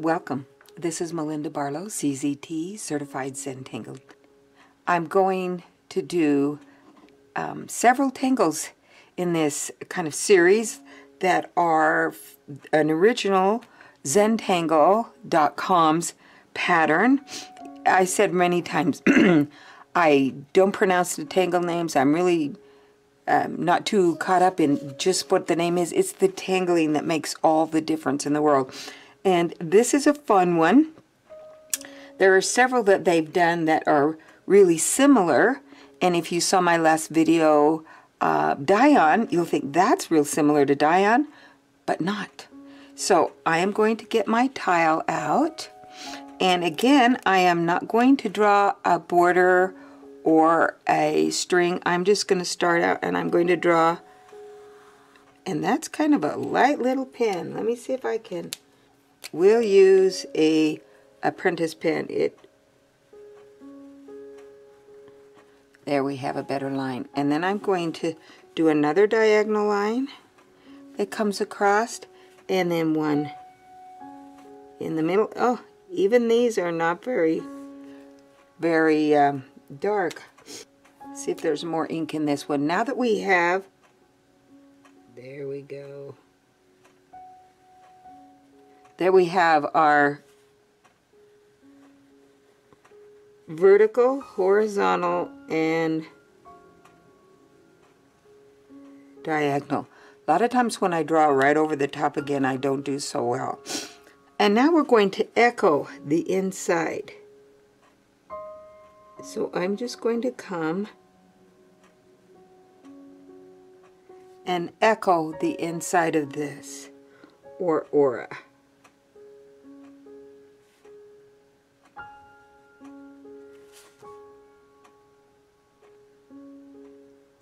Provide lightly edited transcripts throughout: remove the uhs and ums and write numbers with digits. Welcome. This is Melinda Barlow, CZT, Certified Zentangle. I'm going to do several tangles in this kind of series that are an original zentangle.com's pattern. I said many times, I don't pronounce the tangle names. I'm really not too caught up in just what the name is. It's the tangling that makes all the difference in the world. And this is a fun one. There are several that they've done that are really similar. And if you saw my last video, Dion, you'll think that's real similar to Dion, but not. So I am going to get my tile out. And again, I am not going to draw a border or a string. I'm just going to start out and I'm going to draw. And that's kind of a light little pen. Let me see if I can. We'll use a apprentice pen. There we have a better line. And then I'm going to do another diagonal line that comes across, and then one in the middle. Oh, even these are not very dark. Let's see if there's more ink in this one. Now that we have, there we go. There we have our vertical, horizontal, and diagonal. A lot of times when I draw right over the top again, I don't do so well. And now we're going to echo the inside. So I'm just going to come and echo the inside of this, or aura.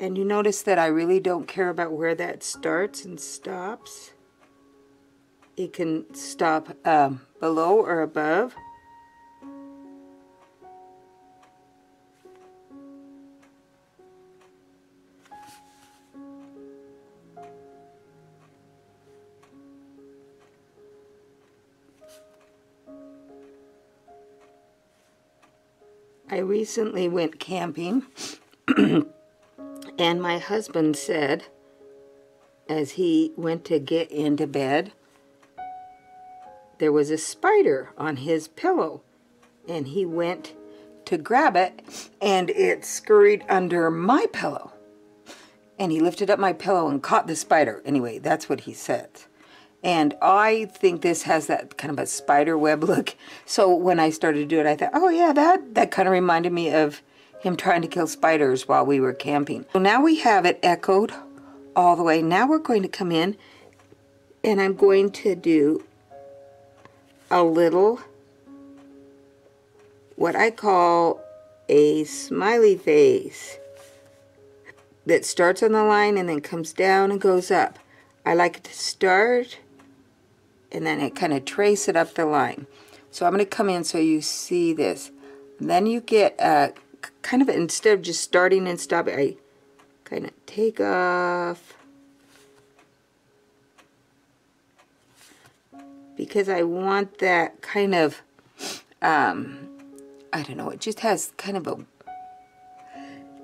And you notice that I really don't care about where that starts and stops. It can stop below or above. I recently went camping. And my husband said, as he went to get into bed, there was a spider on his pillow. And he went to grab it, and it scurried under my pillow. And he lifted up my pillow and caught the spider. Anyway, that's what he said. And I think this has that kind of a spider web look. So when I started to do it, I thought, oh yeah, that kind of reminded me of him trying to kill spiders while we were camping. So now we have it echoed all the way. Now we're going to come in and I'm going to do a little, what I call a smiley face that starts on the line and then comes down and goes up. I like it to start and then it kind of trace it up the line. So I'm going to come in so you see this. And then you get a kind of, instead of just starting and stopping, I kind of take off because I want that kind of, I don't know, it just has kind of a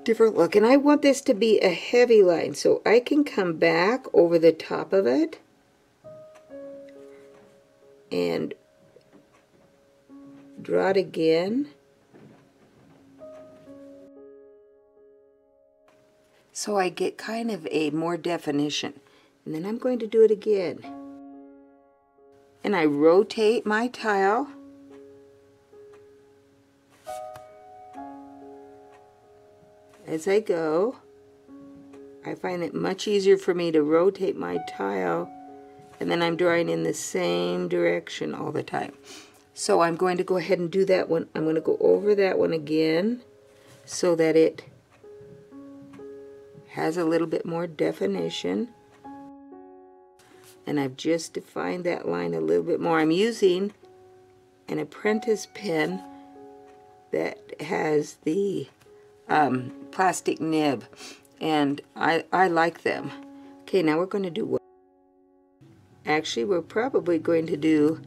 different look. And I want this to be a heavy line, so I can come back over the top of it and draw it again. So I get kind of a more definition. And then I'm going to do it again. And I rotate my tile. As I go, I find it much easier for me to rotate my tile. And then I'm drawing in the same direction all the time. So I'm going to go ahead and do that one. I'm going to go over that one again so that it has a little bit more definition, and I've just defined that line a little bit more. I'm using an apprentice pen that has the plastic nib, and I like them. Okay, now we're going to do what? Actually, we're probably going to do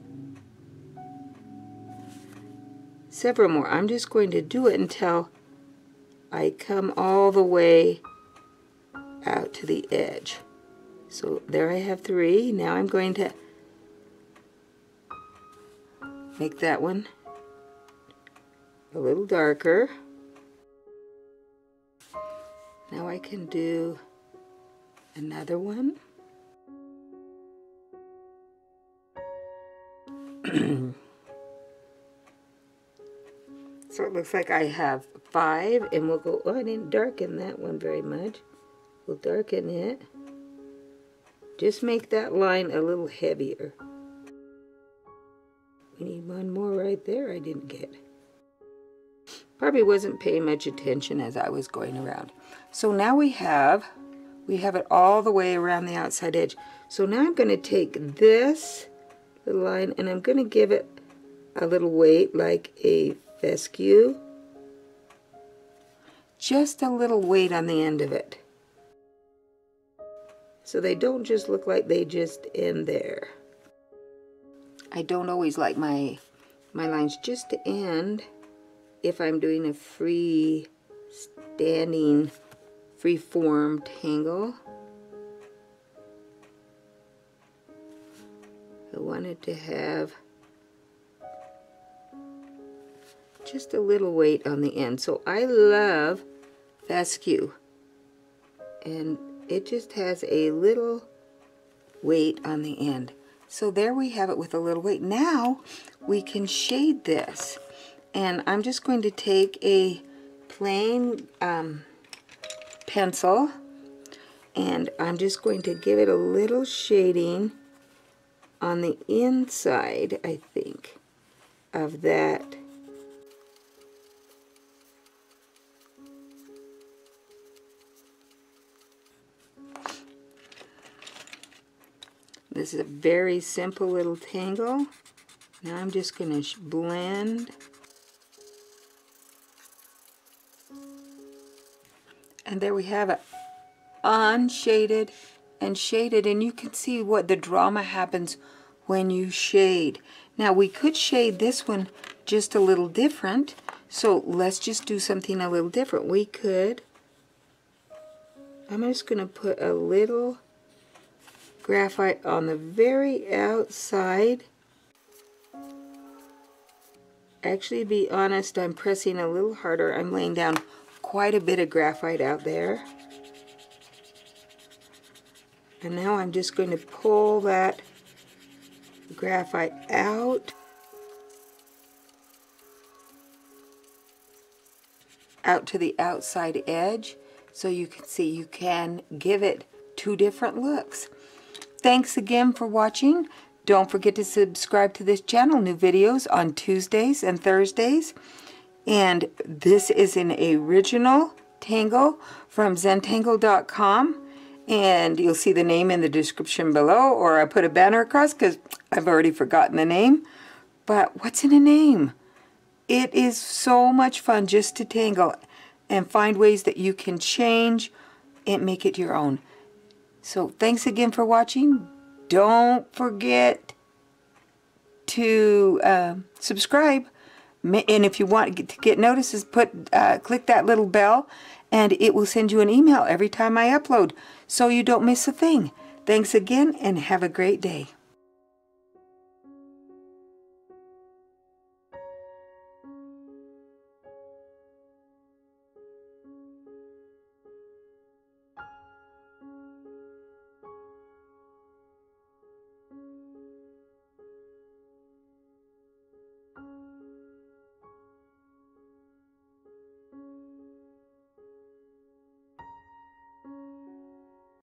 several more. I'm just going to do it until I come all the way out to the edge. So there I have three. Now I'm going to make that one a little darker. Now I can do another one. So it looks like I have five, and we'll go, oh, I didn't darken that one very much. We'll darken it. Just make that line a little heavier. We need one more right there I didn't get. Probably wasn't paying much attention as I was going around. So now we have it all the way around the outside edge. So now I'm going to take this little line and I'm going to give it a little weight like a fescue. Just a little weight on the end of it. So they don't just look like they just end there. I don't always like my lines just to end if I'm doing a free-standing, free-form tangle. I wanted to have just a little weight on the end. So I love fescue, and it just has a little weight on the end. So there we have it with a little weight. Now we can shade this. And I'm just going to take a plain pencil, and I'm just going to give it a little shading on the inside, I think, of that. This is a very simple little tangle. Now I'm just going to blend. And there we have it, unshaded and shaded, and you can see what the drama happens when you shade. Now we could shade this one just a little different, so let's just do something a little different. We could, I'm just going to put a little graphite on the very outside. Actually, to be honest, I'm pressing a little harder. I'm laying down quite a bit of graphite out there. And now I'm just going to pull that graphite out. Out to the outside edge. So you can see you can give it two different looks. Thanks again for watching. Don't forget to subscribe to this channel. New videos on Tuesdays and Thursdays. And this is an original tangle from zentangle.com, and you'll see the name in the description below, or I put a banner across because I've already forgotten the name. But what's in a name? It is so much fun just to tangle and find ways that you can change and make it your own. So thanks again for watching. Don't forget to subscribe. And if you want to get notices, click that little bell, and it will send you an email every time I upload so you don't miss a thing. Thanks again, and have a great day.